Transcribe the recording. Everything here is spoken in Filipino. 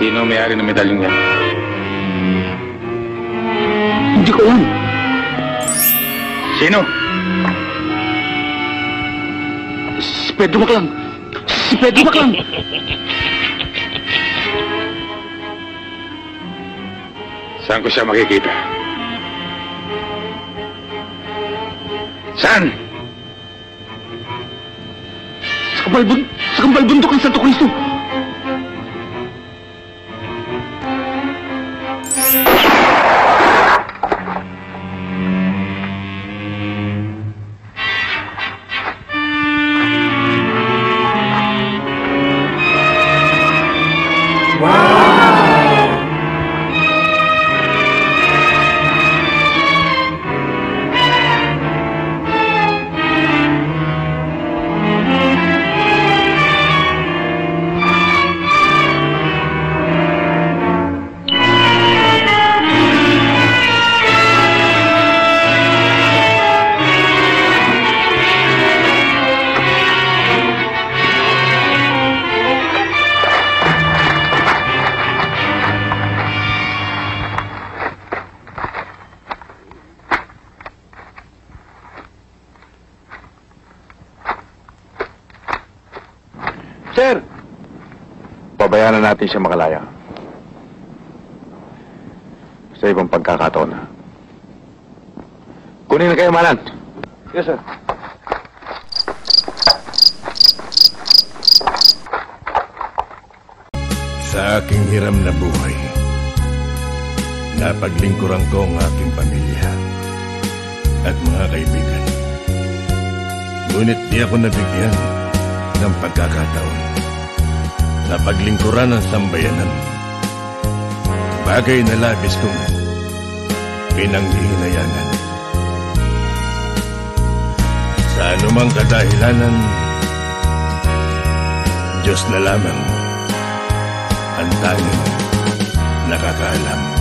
Sino may-ari ng medalyong yan? Hindi ko yan. Sino? Si Pedro Baclan. Si Pedro Baclan. Saan ko siya makikita? Saan? Sa kabal bundok ng Santo Cristo. Sir! Pabayaan na natin siya makalaya. Sa ibang pagkakataon. Kunin na kayo, Malan. Yes, sir. Sa aking hiram na buhay, napaglingkuran ko ang aking pamilya at mga kaibigan. Ngunit di ako nabigyan ng pagkakataon na paglingkuran ng sambayanan. Bagay na labis kong pinanghihinayanan. Sa anumang kadahilanan, Diyos na lamang ang tanging nakakaalam.